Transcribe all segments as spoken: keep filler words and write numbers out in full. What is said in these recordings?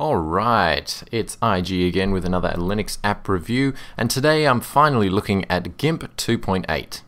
Alright, it's I G again with another Linux app review, and today I'm finally looking at GIMP two point eight.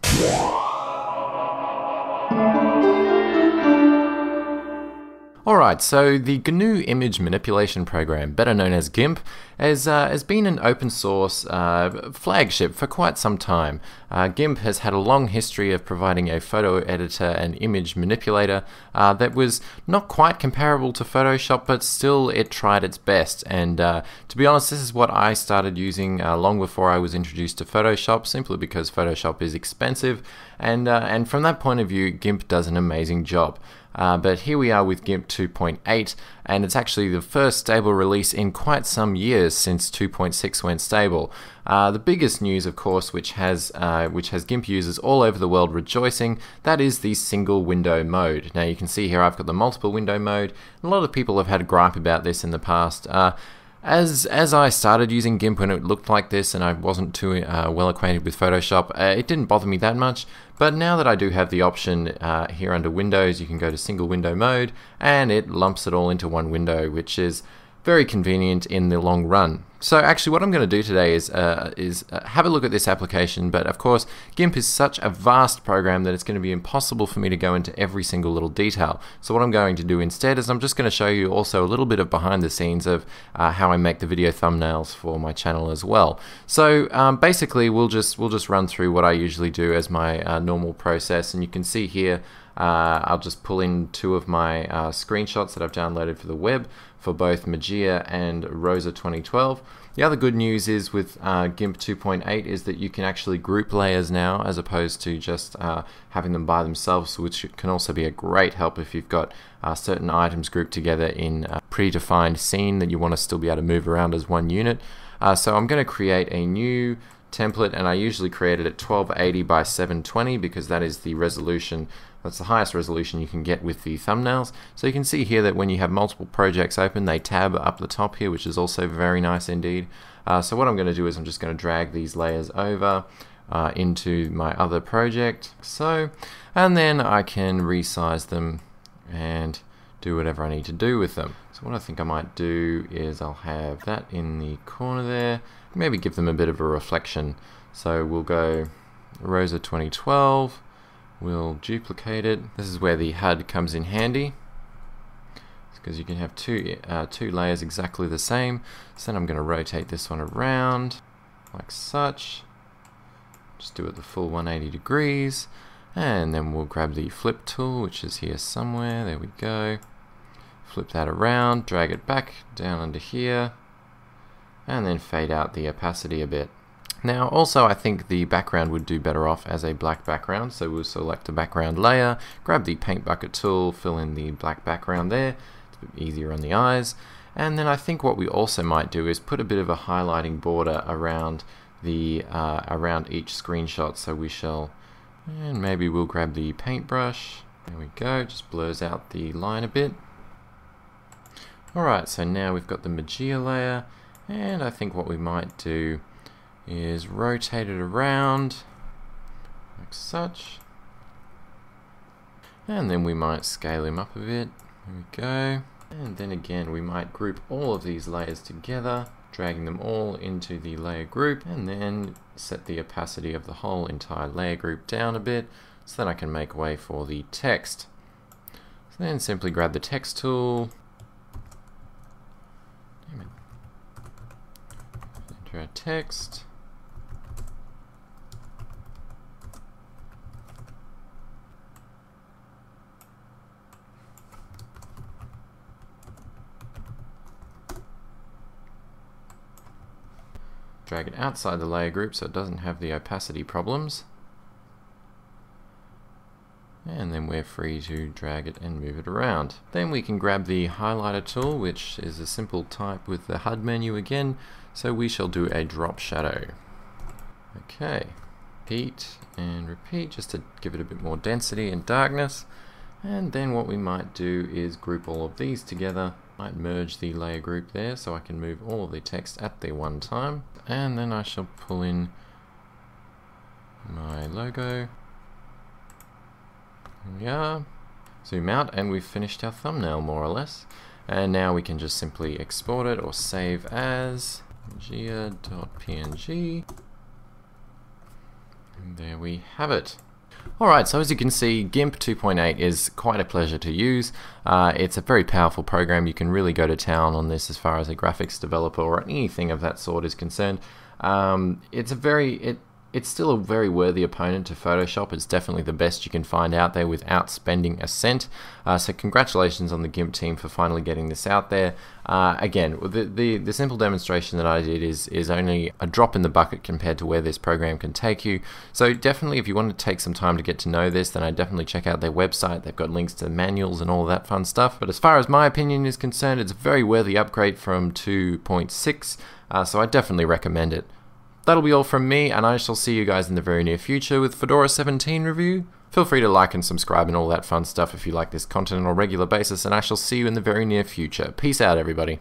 Alright, so the G N U Image Manipulation Program, better known as GIMP, has, uh, has been an open source uh, flagship for quite some time. Uh, GIMP has had a long history of providing a photo editor and image manipulator uh, that was not quite comparable to Photoshop, but still it tried its best. And uh, to be honest, this is what I started using uh, long before I was introduced to Photoshop, simply because Photoshop is expensive. And, uh, and from that point of view, GIMP does an amazing job. Uh, but here we are with GIMP two point eight, and it's actually the first stable release in quite some years since two point six went stable. Uh, the biggest news, of course, which has uh, which has GIMP users all over the world rejoicing, that is the single window mode. Now you can see here I've got the multiple window mode. A lot of people have had a gripe about this in the past. Uh, As, as I started using GIMP when it looked like this and I wasn't too uh, well acquainted with Photoshop, uh, it didn't bother me that much. But now that I do have the option uh, here under Windows, you can go to single window mode and it lumps it all into one window, which is very convenient in the long run. So actually what I'm going to do today is, uh, is uh, have a look at this application, but of course GIMP is such a vast program that it's going to be impossible for me to go into every single little detail. So what I'm going to do instead is I'm just going to show you also a little bit of behind the scenes of uh, how I make the video thumbnails for my channel as well. So um, basically we'll just, we'll just run through what I usually do as my uh, normal process, and you can see here Uh, I'll just pull in two of my uh, screenshots that I've downloaded for the web for both Mageia and Rosa twenty twelve. The other good news is with uh, GIMP two point eight is that you can actually group layers now as opposed to just uh, having them by themselves, which can also be a great help if you've got uh, certain items grouped together in a predefined scene that you want to still be able to move around as one unit. Uh, so I'm going to create a new template, and I usually create it at twelve eighty by seven twenty because that is the resolution, that's the highest resolution you can get with the thumbnails. So you can see here that when you have multiple projects open, they tab up the top here, which is also very nice indeed. Uh, so what I'm going to do is I'm just going to drag these layers over uh, into my other project, so, and then I can resize them and do whatever I need to do with them. So what I think I might do is I'll have that in the corner there, maybe give them a bit of a reflection. So we'll go Rosa twenty twelve, we'll duplicate it. This is where the H U D comes in handy, because you can have two, uh, two layers exactly the same. So then I'm going to rotate this one around, like such. Just do it the full one hundred eighty degrees, and then we'll grab the flip tool, which is here somewhere, there we go. Flip that around, drag it back down under here, and then fade out the opacity a bit. Now also I think the background would do better off as a black background, so we'll select a background layer, grab the paint bucket tool, fill in the black background there, it's a bit easier on the eyes, and then I think what we also might do is put a bit of a highlighting border around, the, uh, around each screenshot, so we shall, and maybe we'll grab the paintbrush, there we go, just blurs out the line a bit. Alright, so now we've got the Mageia layer, and I think what we might do is rotate it around, like such. And then we might scale him up a bit, there we go. And then again we might group all of these layers together, dragging them all into the layer group, and then set the opacity of the whole entire layer group down a bit, so that I can make way for the text. So then simply grab the text tool, our text, drag it outside the layer group so it doesn't have the opacity problems, and then we're free to drag it and move it around. Then we can grab the highlighter tool, which is a simple type with the H U D menu again, so we shall do a drop shadow. Okay, repeat and repeat just to give it a bit more density and darkness, and then what we might do is group all of these together. Might merge the layer group there so I can move all of the text at the one time, and then I shall pull in my logo. Yeah, zoom out, and we've finished our thumbnail more or less. And now we can just simply export it or save as mageia dot P N G. And there we have it. Alright, so as you can see, GIMP two point eight is quite a pleasure to use. Uh, it's a very powerful program. You can really go to town on this as far as a graphics developer or anything of that sort is concerned. Um, it's a very, it, it's still a very worthy opponent to Photoshop. It's definitely the best you can find out there without spending a cent. Uh, so congratulations on the GIMP team for finally getting this out there. Uh, again, the, the, the simple demonstration that I did is, is only a drop in the bucket compared to where this program can take you. So definitely if you want to take some time to get to know this, then I definitely check out their website. They've got links to manuals and all that fun stuff. But as far as my opinion is concerned, it's a very worthy upgrade from two point six, uh, so I definitely recommend it. That'll be all from me, and I shall see you guys in the very near future with Fedora seventeen review. Feel free to like and subscribe and all that fun stuff if you like this content on a regular basis, and I shall see you in the very near future. Peace out, everybody.